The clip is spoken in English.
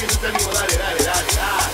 que tú estás igual, dale, dale, dale, dale.